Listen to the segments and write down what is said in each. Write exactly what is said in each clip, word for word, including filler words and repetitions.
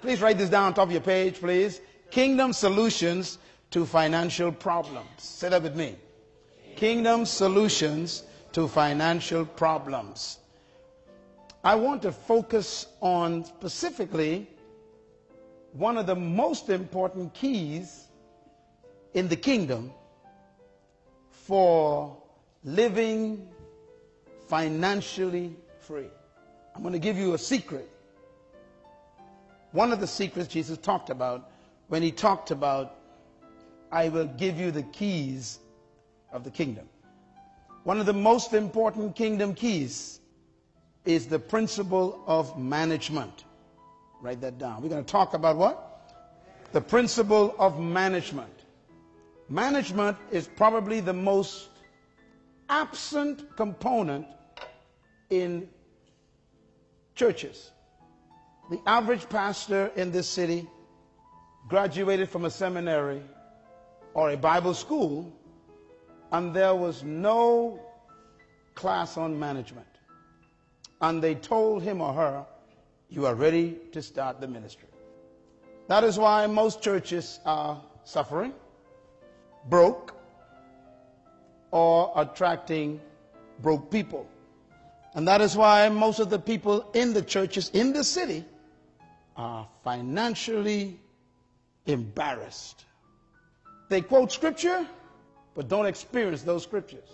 Please write this down on top of your page, please. Kingdom solutions to financial problems. Say that with me. Kingdom solutions to financial problems. I want to focus on specifically one of the most important keys in the kingdom for living financially free. I'm going to give you a secret. One of the secrets Jesus talked about when he talked about, I will give you the keys of the kingdom. One of the most important kingdom keys is the principle of management. Write that down. We're going to talk about what? The principle of management. Management is probably the most absent component in churches. The average pastor in this city graduated from a seminary or a Bible school, and there was no class on management. And they told him or her, you are ready to start the ministry. That is why most churches are suffering, broke, or attracting broke people. And that is why most of the people in the churches in the city are financially embarrassed. They quote scripture, but don't experience those scriptures.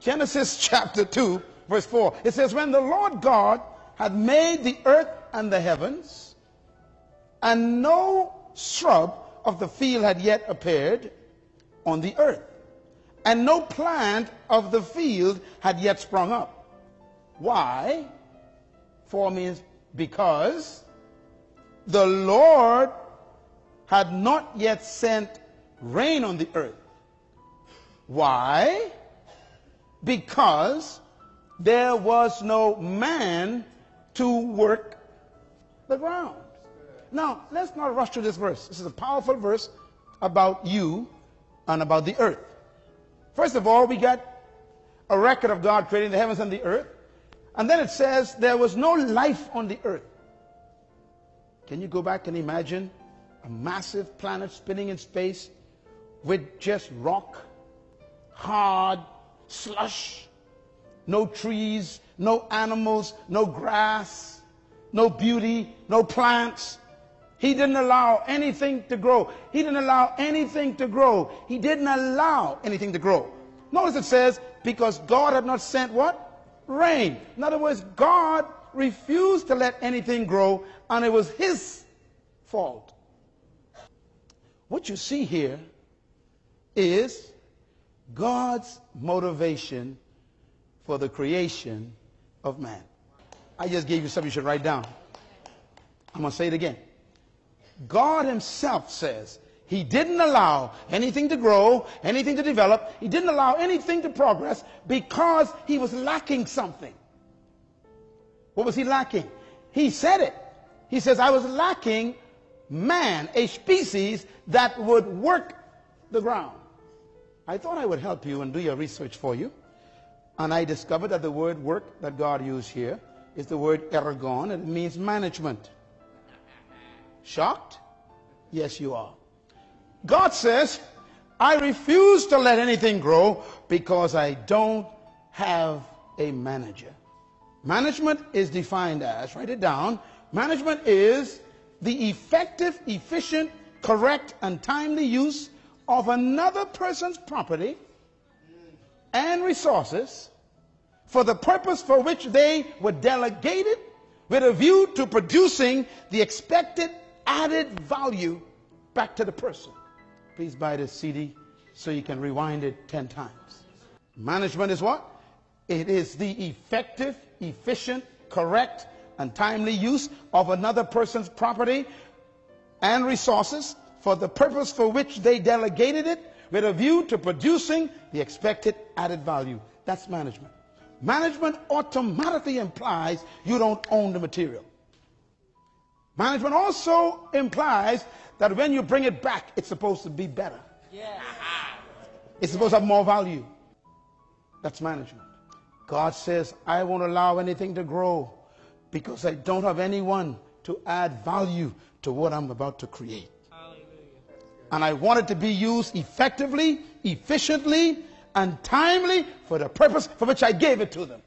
Genesis chapter two, verse four, it says, when the Lord God had made the earth and the heavens, and no shrub of the field had yet appeared on the earth, and no plant of the field had yet sprung up. Why? For means because the Lord had not yet sent rain on the earth. Why? Because there was no man to work the ground. Now, let's not rush through this verse. This is a powerful verse about you and about the earth. First of all, we got a record of God creating the heavens and the earth. And then it says there was no life on the earth. Can you go back and imagine a massive planet spinning in space with just rock, hard slush, no trees, no animals, no grass, no beauty, no plants? He didn't allow anything to grow. He didn't allow anything to grow. He didn't allow anything to grow. Notice it says, because God had not sent what? Rain. In other words, God refused to let anything grow, and it was his fault. What you see here is God's motivation for the creation of man. I just gave you something you should write down. I'm going to say it again. God himself says he didn't allow anything to grow, anything to develop. He didn't allow anything to progress because he was lacking something. What was he lacking? He said it. He says, I was lacking man, a species that would work the ground. I thought I would help you and do your research for you. And I discovered that the word work that God used here is the word ergon, and it means management. Shocked? Yes, you are. God says, I refuse to let anything grow because I don't have a manager. Management is defined as, write it down, management is the effective, efficient, correct, and timely use of another person's property and resources for the purpose for which they were delegated, with a view to producing the expected added value back to the person. Please buy this C D so you can rewind it ten times. Management is what? It is the effective, efficient, correct, and timely use of another person's property and resources for the purpose for which they delegated it, with a view to producing the expected added value. That's management. Management automatically implies you don't own the material. Management also implies that when you bring it back, it's supposed to be better. Yeah. It's supposed to have more value. That's management. God says, I won't allow anything to grow because I don't have anyone to add value to what I'm about to create. Hallelujah. And I want it to be used effectively, efficiently, and timely for the purpose for which I gave it to them.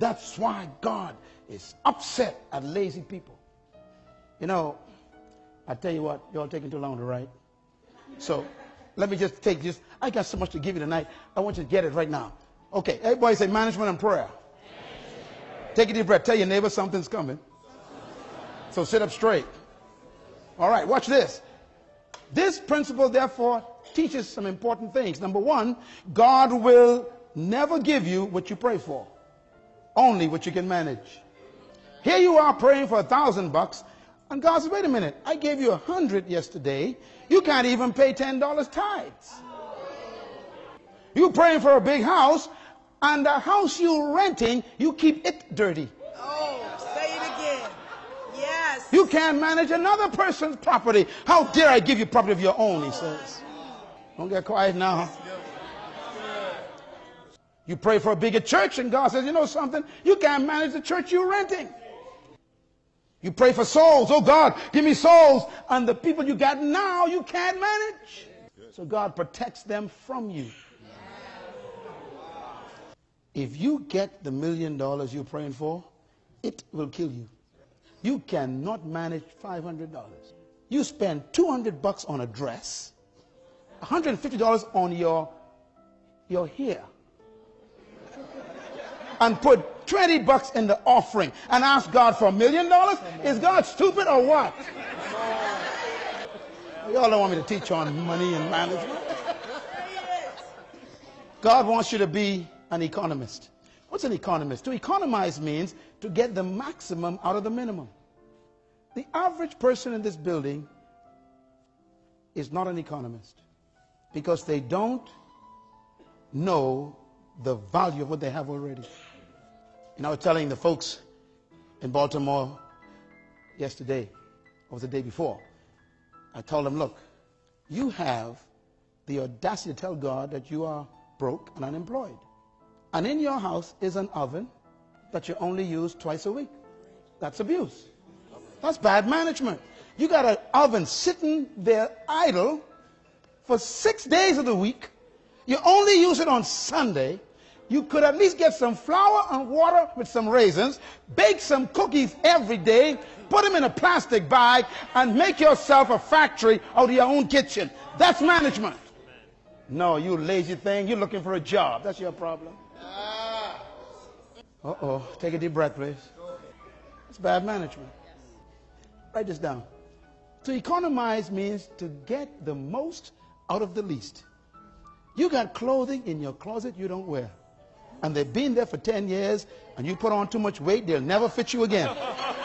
That's why God is upset at lazy people. You know, I tell you what, y'all taking too long to write. So let me just take this. I got so much to give you tonight. I want you to get it right now. Okay, everybody say management and prayer. Management. Take a deep breath. Tell your neighbor something's coming. So sit up straight. All right, watch this. This principle, therefore, teaches some important things. Number one, God will never give you what you pray for. Only what you can manage. Here you are praying for a thousand bucks. And God says, wait a minute, I gave you a hundred yesterday. You can't even pay ten dollars tithes. You're praying for a big house, and the house you're renting, you keep it dirty. Oh, say it again. Yes. You can't manage another person's property. How dare I give you property of your own, he says. Don't get quiet now. You pray for a bigger church, and God says, you know something? You can't manage the church you're renting. You pray for souls. Oh, God, give me souls. And the people you got now, you can't manage. So God protects them from you. If you get the million dollars you're praying for, it will kill you. You cannot manage five hundred dollars. You spend two hundred bucks on a dress, one hundred fifty dollars on your, your hair, and put twenty bucks in the offering and ask God for a million dollars? Is God stupid or what? Y'all don't want me to teach on money and management. God wants you to be an economist. What's an economist? To economize means to get the maximum out of the minimum. The average person in this building is not an economist because they don't know the value of what they have already. And I was telling the folks in Baltimore yesterday, or the day before, I told them, look, you have the audacity to tell God that you are broke and unemployed. And in your house is an oven that you only use twice a week. That's abuse. That's bad management. You got an oven sitting there idle for six days of the week. You only use it on Sunday. You could at least get some flour and water with some raisins, bake some cookies every day, put them in a plastic bag, and make yourself a factory out of your own kitchen. That's management. No, you lazy thing, you're looking for a job. That's your problem. Uh-oh, take a deep breath, please. It's bad management. Write this down. To economize means to get the most out of the least. You got clothing in your closet you don't wear. And they've been there for ten years, and you put on too much weight, they'll never fit you again.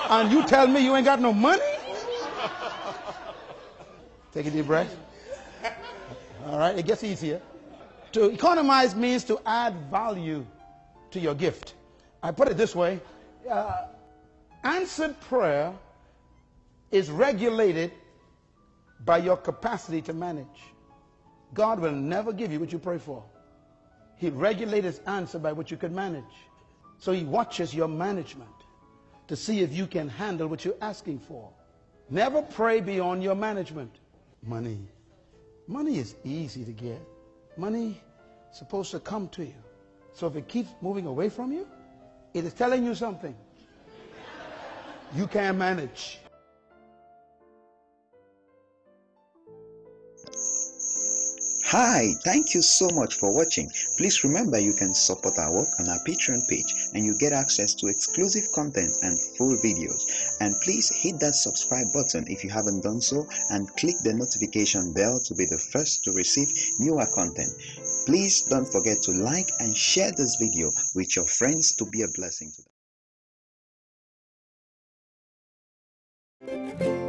And you tell me you ain't got no money? Take a deep breath. All right, it gets easier. To economize means to add value to your gift. I put it this way. Uh, answered prayer is regulated by your capacity to manage. God will never give you what you pray for. He regulates his answer by what you can manage. So he watches your management to see if you can handle what you're asking for. Never pray beyond your management. Money. Money is easy to get. Money is supposed to come to you. So if it keeps moving away from you, it is telling you something. You can't manage. Hi, thank you so much for watching. Please remember you can support our work on our Patreon page and you get access to exclusive content and full videos. And please hit that subscribe button if you haven't done so and click the notification bell to be the first to receive newer content. Please don't forget to like and share this video with your friends to be a blessing to them.